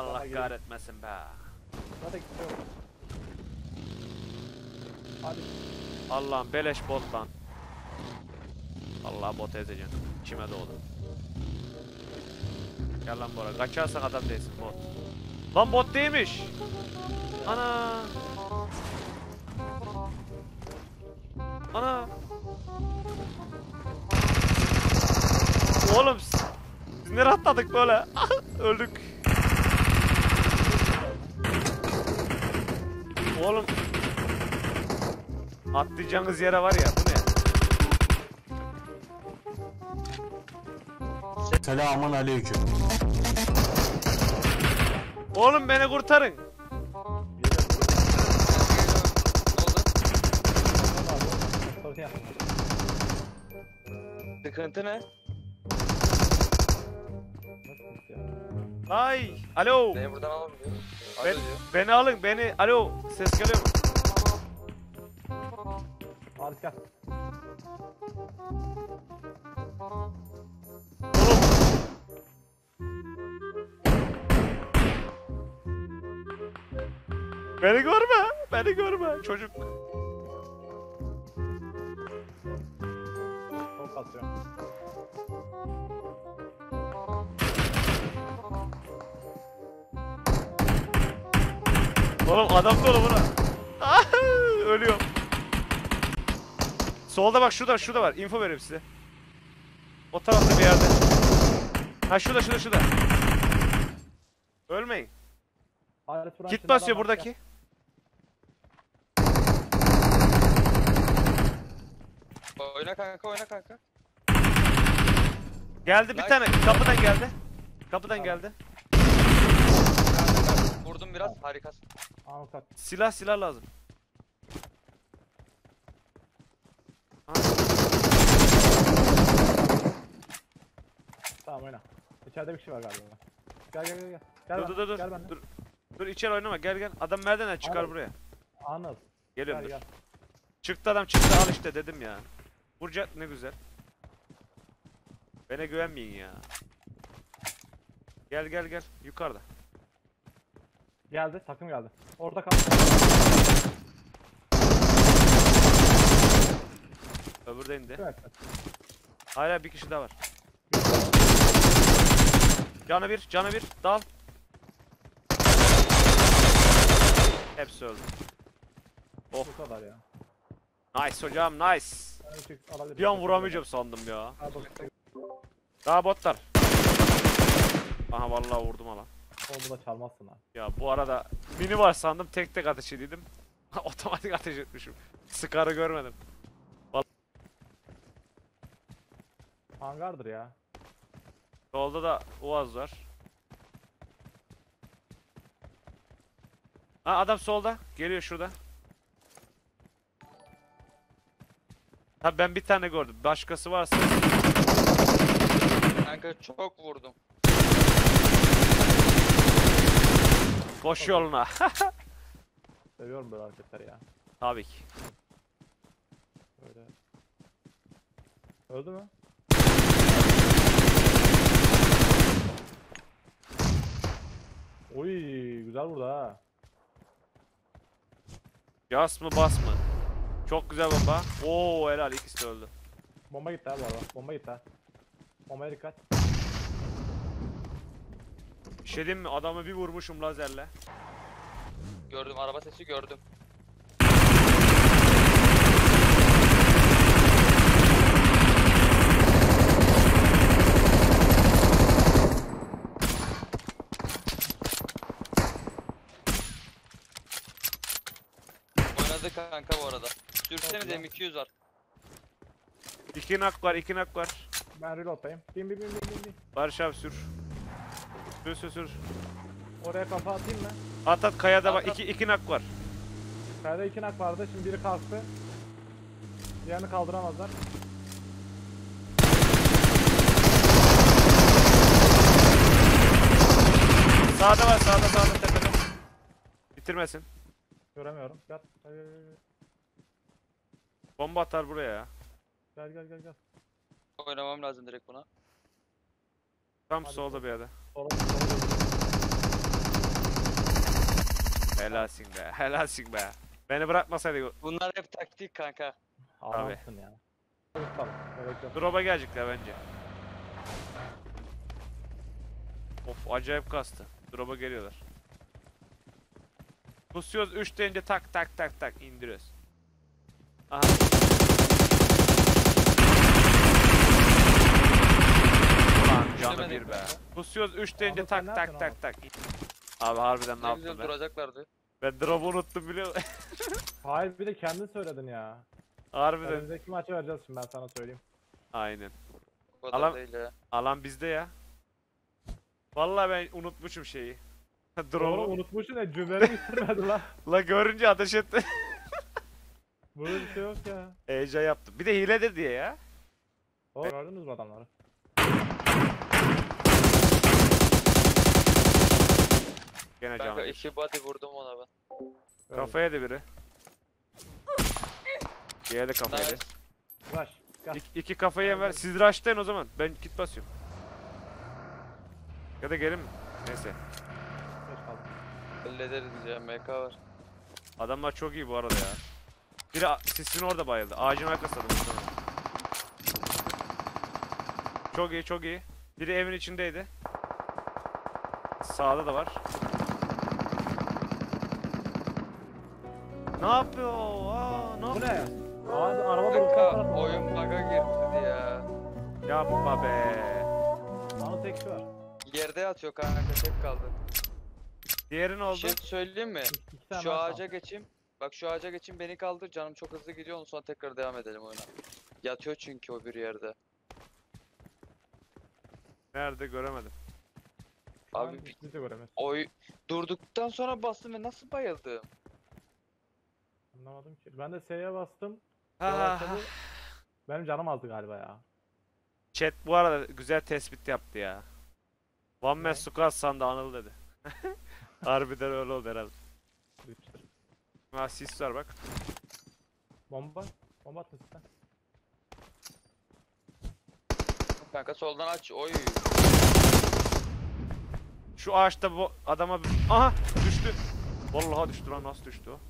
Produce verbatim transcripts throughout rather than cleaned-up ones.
Allah kahretmesin be. Hadi gidiyorum. Hadi. Allah'ım beleş bot lan. Allah bot edeceğim. Kime doğdu? Gel lan Bora. Kaçarsan adam değilsin bot. Lan bot değilmiş. Ana. Ana. Oğlum biz nereye atladık böyle? Öldük. Oğlum atlayacağınız yere var ya, bu ne? Selamun aleyküm. Oğlum beni kurtarın. Sıkıntı ne? Ay, alo. Beni buradan alamıyor. Ben, beni alın, beni. Alo, ses geliyor mu? Harika. Beni görme, beni görme çocuk. Çok atıyor. Oğlum adam dolu buna. Ölüyorum. Solda bak, şurada şurada var. Info vereyim size. O tarafta bir yerde. Ha şurada şurada şurada. Ölmeyin. Git basıyor buradaki. Oyna kanka, oyna kanka. Geldi bir like. Tane kapıdan geldi. Kapıdan tamam. Geldi. Vurdum biraz, harikasın. Silah silah lazım. Aha. Tamam oyna. İçeride bir kişi var galiba. Gel gel gel gel. Gel dur, ben, dur, gel dur. dur dur içeri oynama, gel gel. Adam nereden çıkar Anıl. Buraya? Anıl. Geliyorum gel, dur. Gel. Çıktı adam, çıktı, al işte dedim ya. Vuracak ne güzel. Bana güvenmeyin ya. Gel gel gel yukarıda. Geldi, takım geldi. Orada kaldı. Öbür de indi. Evet. Hala bir kişi daha var. Canı bir, canı bir. Dal. Hepsi öldü. Oh. Bu kadar ya. Nice hocam, nice. Bir an vuramayacağım sandım ya. Daha botlar. Aha vallahi vurdum ala. Onu da çalmazsın ha. Ya bu arada mini var sandım, tek tek ateş ediydim. Otomatik ateş etmişim. Sıkarı görmedim. Vallahi... Hangardır ya. Solda da Uaz var. Ha adam solda. Geliyor şurada. Ha ben bir tane gördüm. Başkası varsa. Kanka çok vurdum. Koş yoluna. Seviyorum böyle hareketleri ya. Tabii ki. Öyle. Öldü mü? Oy güzel burada ha. Yas mı bas mı? Çok güzel bomba. Oo helal, ikisi de öldü. Bomba gitti ha bu arada. Bomba gitti ha. Bombaya dikkat. Bir şey diyeyim mi? Adamı bir vurmuşum lazerle. Gördüm, araba sesi gördüm. Oynadı kanka bu arada. Sürsene de M iki yüz var. İki nak var, iki nak var. Ben reload'tayım. Bin bin bin bin bin. Barış abi sür. Sür sür sür. Oraya kafa atayım mı? At at, kayada bak, iki, iki nak var. Kayada iki nak vardı, şimdi biri kalktı. Diğerini kaldıramazlar. Sağda var, sağda sağda tepede. Bitirmesin. Göremiyorum. Gel. Bomba atar buraya ya. Gel gel gel gel. Oynamam lazım direkt buna. Tam hadi solda bir yerde. Solda, solda. Helalsin be, helalsin be. Beni bırakmasaydı. Bunlar hep taktik kanka. Ağlansın ya. Drop'a gelecekler bence. Of acayip kastı. Drop'a geliyorlar. Pusuyoruz üç deyince tak tak tak tak indiriyoruz. Aha. Lan canı bir be. Pusuyoruz üç deyince tak tak tak tak tak. Abi harbiden ne yaptım ben? Duracaklardı. Ben drop'u unuttum biliyor musun? Hayır bir de kendin söyledin ya. Harbiden. Önümüzdeki maçı vereceğiz şimdi ben sana söyleyeyim. Aynen. Alan, alan bizde ya. Vallahi ben unutmuşum şeyi. Drone'u unutmuşsun ya cümleleri bitirmedi la. La görünce ateş etti. Burada bir şey yok ya. Heyecan yaptım. Bir de hiledir diye ya. O, gördünüz mü adamları? Gene canım. Kanka iki body vurdum ona ben. Öyle. Kafaya da biri. Diğeri de kafaya da. Rush. İki, iki kafayı yem ver. Siz rush'tayın o zaman. Ben kit basıyorum. Ya da gelin mi? Neyse. Hallederiz ya, M K var. Adamlar çok iyi bu arada ya. Biri sisini orada bayıldı. Ağacın arkasında. Çok iyi, çok iyi. Biri evin içindeydi. Sağda da var. Ne yapıyor? Aa, ne yapıyor? Bu ne? Aa, araba durdu. Oyun bug'a girdi ya. Yapma be. Bana tek şu var. Yerde yatıyor kanka, tek kaldı. Diğeri ne oldu? Şey söyleyeyim mi? Şu ağaca geçeyim. Bak şu ağaca geçeyim beni kaldır. Canım çok hızlı gidiyor. Ondan sonra tekrar devam edelim oyuna. Yatıyor çünkü o bir yerde. Nerede göremedim. Abi pikniği de göremedim. Oy durduktan sonra bastım ve nasıl bayıldım? Anlamadım ki. Ben de S'ye bastım. Benim canım azdı galiba ya. Chat bu arada güzel tespit yaptı ya. One man squad sandı Anıl dedi. Harbiden öyle oldu herhalde. Ha sis var bak. Bomba. Bomba atın sen. Kanka soldan aç. Oy. Şu ağaçta bu adama... Aha düştü. Vallahi düştü lan nasıl düştü o.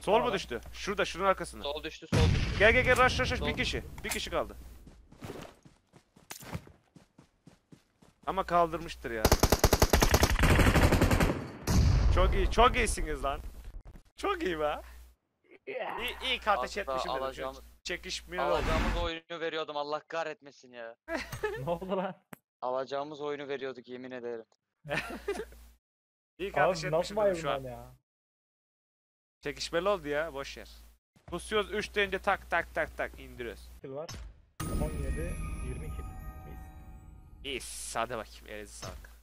Sol mu düştü? Şurada, şunun arkasında. Sol düştü, sol düştü. Gel gel gel, rush rush rush, bir kişi. Bir kişi kaldı. Ama kaldırmıştır ya. Çok iyi, çok iyisiniz lan. Çok iyi be. İyi, iyi kartı çekmişim dedim. Alacağımız, çekişmiyor. Alacağımız oyunu veriyordum, Allah kahretmesin ya. Ne oldu lan? Alacağımız oyunu veriyorduk, yemin ederim. İyi kartı çekmişim dedim şu an. Ya. Çekişmeli oldu ya, boş yer. Pusuyoruz üç deyince tak tak tak tak indiriyoruz. Kill var. on yedi, yirmi kill. İyi, hadi bakayım, elinize sağlık.